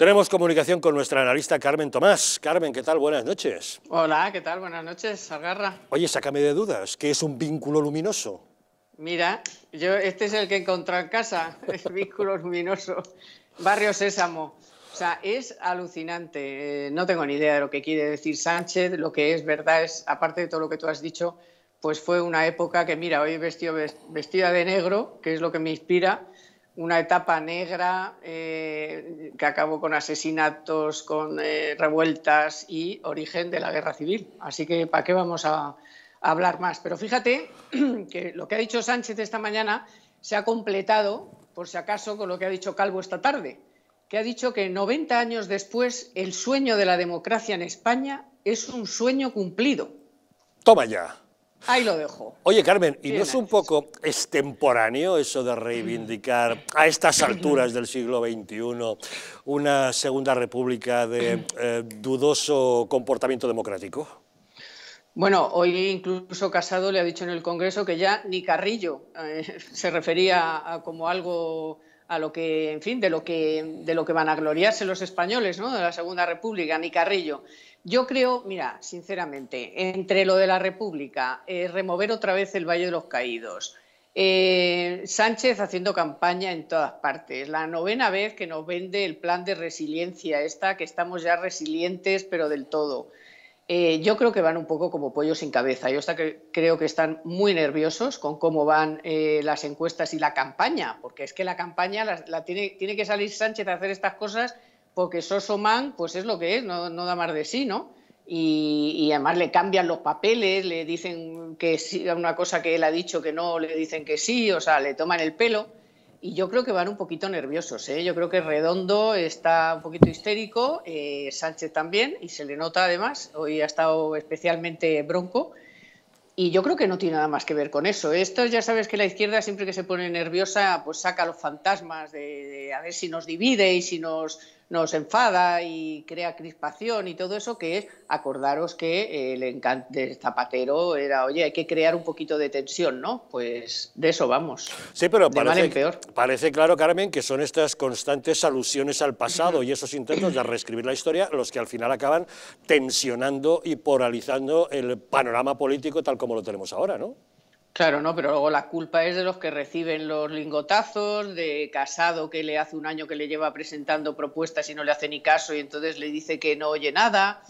Tenemos comunicación con nuestra analista Carmen Tomás. Carmen, ¿qué tal? Buenas noches. Hola, ¿qué tal? Buenas noches, Algarra. Oye, sácame de dudas, ¿qué es un vínculo luminoso? Mira, yo este es el que he encontrado en casa, el vínculo luminoso, Barrio Sésamo. O sea, es alucinante, no tengo ni idea de lo que quiere decir Sánchez, lo que es verdad es, aparte de todo lo que tú has dicho, pues fue una época que, mira, hoy vestida de negro, que es lo que me inspira, una etapa negra que acabó con asesinatos, con revueltas y origen de la guerra civil. Así que, ¿para qué vamos a hablar más? Pero fíjate que lo que ha dicho Sánchez esta mañana se ha completado, por si acaso, con lo que ha dicho Calvo esta tarde, que ha dicho que 90 años después el sueño de la democracia en España es un sueño cumplido. Toma ya. Ahí lo dejo. Oye, Carmen, ¿y no es un poco extemporáneo eso de reivindicar a estas alturas del siglo XXI una Segunda República de dudoso comportamiento democrático? Bueno, hoy incluso Casado le ha dicho en el Congreso que ya ni Carrillo se refería a como algo a lo que, en fin, de lo que van a gloriarse los españoles, ¿no? De la Segunda República, ni Carrillo. Yo creo, mira, sinceramente, entre lo de la República, remover otra vez el Valle de los Caídos, Sánchez haciendo campaña en todas partes, la novena vez que nos vende el plan de resiliencia esta, que estamos ya resilientes pero del todo. Yo creo que van un poco como pollos sin cabeza. Yo creo que están muy nerviosos con cómo van las encuestas y la campaña, porque es que la campaña tiene que salir Sánchez a hacer estas cosas porque Sosomán pues es lo que es, no da más de sí, ¿no? Y además le cambian los papeles, le dicen que sí a una cosa que él ha dicho que no, le dicen que sí, o sea, le toman el pelo. Y yo creo que van un poquito nerviosos, ¿eh? Yo creo que Redondo está un poquito histérico, Sánchez también, y se le nota además, hoy ha estado especialmente bronco. Y yo creo que no tiene nada más que ver con eso. Esto ya sabes que la izquierda siempre que se pone nerviosa pues saca los fantasmas de a ver si nos divide y si nos enfada y crea crispación y todo eso, que es acordaros que el encanto de Zapatero era, oye, hay que crear un poquito de tensión, ¿no? Pues de eso vamos. Sí, pero parece claro, Carmen, que son estas constantes alusiones al pasado y esos intentos de reescribir la historia los que al final acaban tensionando y polarizando el panorama político tal como lo tenemos ahora, ¿no? Claro, no, pero luego la culpa es de los que reciben los lingotazos, de Casado que le hace un año que le lleva presentando propuestas y no le hace ni caso y entonces le dice que no oye nada.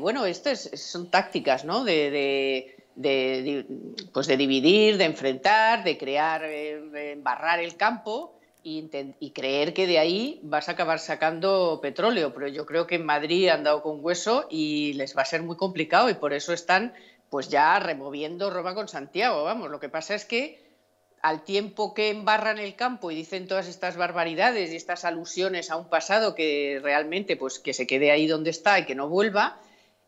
Bueno, estas son tácticas, ¿no? Pues de dividir, de enfrentar, de crear, de embarrar el campo y creer que de ahí vas a acabar sacando petróleo. Pero yo creo que en Madrid han dado con hueso y les va a ser muy complicado y por eso están pues ya removiendo Roma con Santiago, vamos. Lo que pasa es que al tiempo que embarran el campo y dicen todas estas barbaridades y estas alusiones a un pasado que realmente pues que se quede ahí donde está y que no vuelva,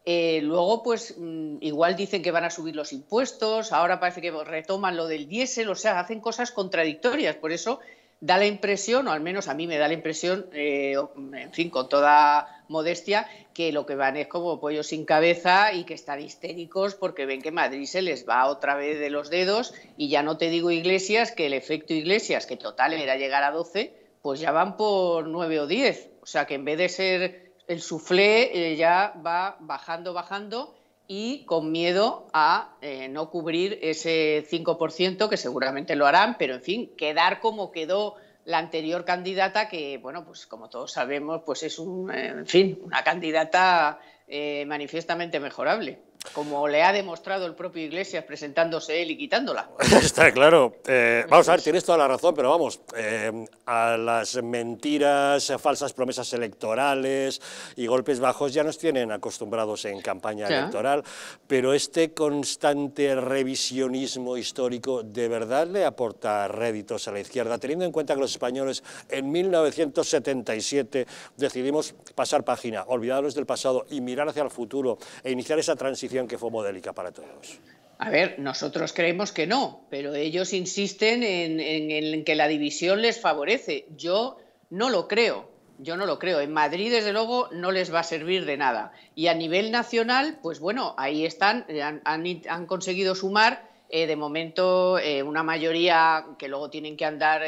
luego pues igual dicen que van a subir los impuestos, ahora parece que retoman lo del diésel, o sea, hacen cosas contradictorias, por eso da la impresión, o al menos a mí me da la impresión, en fin, con toda modestia, que lo que van es como pollos sin cabeza y que están histéricos porque ven que Madrid se les va otra vez de los dedos y ya no te digo Iglesias, que el efecto Iglesias, que total era llegar a 12, pues ya van por 9 o 10. O sea que en vez de ser el suflé, ya va bajando y con miedo a no cubrir ese 5%, que seguramente lo harán, pero en fin, quedar como quedó la anterior candidata que, bueno, pues como todos sabemos, pues es una candidata manifiestamente mejorable, como le ha demostrado el propio Iglesias presentándose él y quitándola. Está claro. Vamos a ver, tienes toda la razón, pero vamos, a las mentiras, a falsas promesas electorales y golpes bajos ya nos tienen acostumbrados en campaña electoral, pero este constante revisionismo histórico de verdad le aporta réditos a la izquierda, teniendo en cuenta que los españoles en 1977 decidimos pasar página, olvidarnos del pasado y mirar hacia el futuro e iniciar esa transición que fue modélica para todos. A ver, nosotros creemos que no, pero ellos insisten en que la división les favorece. Yo no lo creo. En Madrid, desde luego, no les va a servir de nada. Y a nivel nacional, pues bueno, ahí están, han conseguido sumar de momento una mayoría que luego tienen que andar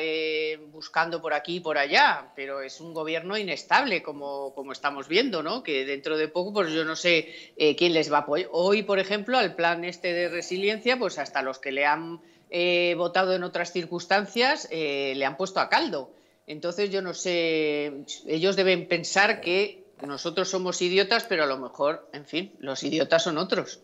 buscando por aquí y por allá, pero es un gobierno inestable, como estamos viendo, ¿no? Que dentro de poco, pues yo no sé quién les va a apoyar. Hoy, por ejemplo, al plan este de resiliencia, pues hasta los que le han votado en otras circunstancias le han puesto a caldo. Entonces yo no sé, ellos deben pensar que nosotros somos idiotas, pero a lo mejor, en fin, los idiotas son otros.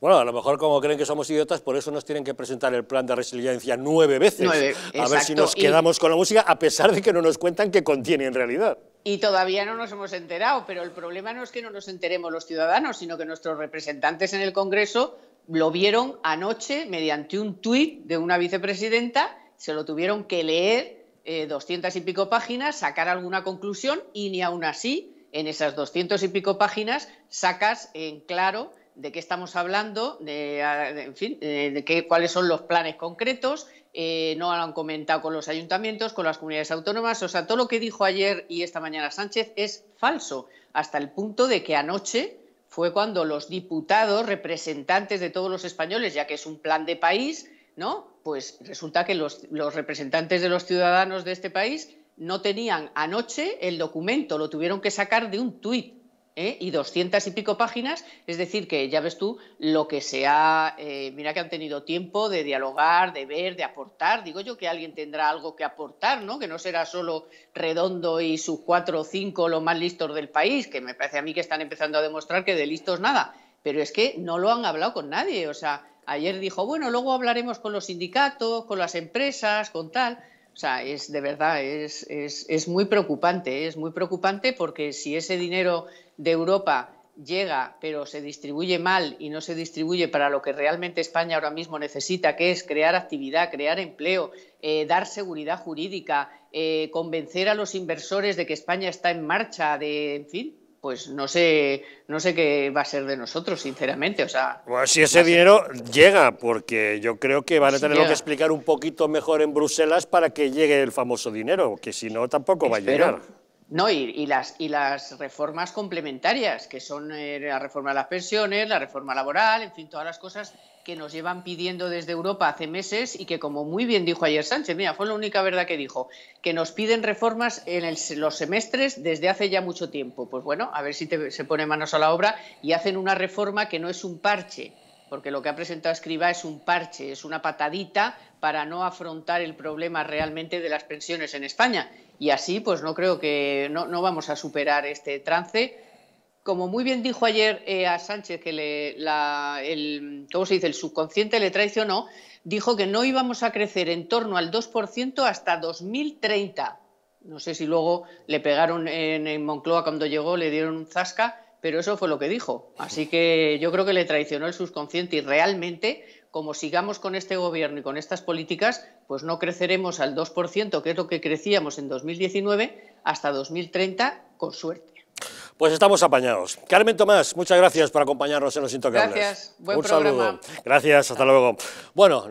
Bueno, a lo mejor como creen que somos idiotas, por eso nos tienen que presentar el plan de resiliencia 9 veces. 9, exacto. A ver si nos quedamos con la música, a pesar de que no nos cuentan qué contiene en realidad. Y todavía no nos hemos enterado, pero el problema no es que no nos enteremos los ciudadanos, sino que nuestros representantes en el Congreso lo vieron anoche mediante un tuit de una vicepresidenta, se lo tuvieron que leer 200 y pico páginas, sacar alguna conclusión y ni aún así, en esas 200 y pico páginas, sacas en claro de qué estamos hablando, de cuáles son los planes concretos, no lo han comentado con los ayuntamientos, con las comunidades autónomas, o sea, todo lo que dijo ayer y esta mañana Sánchez es falso, hasta el punto de que anoche fue cuando los diputados, representantes de todos los españoles, ya que es un plan de país, ¿no? Pues resulta que los representantes de los ciudadanos de este país no tenían anoche el documento, lo tuvieron que sacar de un tuit. Y 200 y pico páginas, es decir, que ya ves tú lo que se ha... mira que han tenido tiempo de dialogar, de ver, de aportar. Digo yo que alguien tendrá algo que aportar, ¿no? Que no será solo Redondo y sus 4 o 5 los más listos del país, que me parece a mí que están empezando a demostrar que de listos nada. Pero es que no lo han hablado con nadie. O sea, ayer dijo, bueno, luego hablaremos con los sindicatos, con las empresas, con tal... O sea, es de verdad, es muy preocupante, es muy preocupante porque si ese dinero de Europa llega pero se distribuye mal y no se distribuye para lo que realmente España ahora mismo necesita, que es crear actividad, crear empleo, dar seguridad jurídica, convencer a los inversores de que España está en marcha, en fin... pues no sé qué va a ser de nosotros, sinceramente. O sea, pues si ese dinero llega, porque yo creo que van a tenerlo que explicar un poquito mejor en Bruselas para que llegue el famoso dinero, que si no tampoco va a llegar. No, y las reformas complementarias, que son la reforma de las pensiones, la reforma laboral, en fin, todas las cosas que nos llevan pidiendo desde Europa hace meses y que, como muy bien dijo ayer Sánchez, mira, fue la única verdad que dijo, que nos piden reformas en los semestres desde hace ya mucho tiempo. Pues bueno, a ver si se pone manos a la obra y hacen una reforma que no es un parche, porque lo que ha presentado Escrivá es un parche, es una patadita para no afrontar el problema realmente de las pensiones en España. Y así, pues no creo que... No vamos a superar este trance. Como muy bien dijo ayer a Sánchez, que el subconsciente le traicionó, dijo que no íbamos a crecer en torno al 2% hasta 2030. No sé si luego le pegaron en Moncloa cuando llegó, le dieron un zasca, pero eso fue lo que dijo. Así que yo creo que le traicionó el subconsciente y realmente... como sigamos con este gobierno y con estas políticas, pues no creceremos al 2%, que es lo que crecíamos en 2019, hasta 2030, con suerte. Pues estamos apañados. Carmen Tomás, muchas gracias por acompañarnos en Los Intocables. Gracias, buen programa. Un saludo. Gracias, hasta luego. Bueno,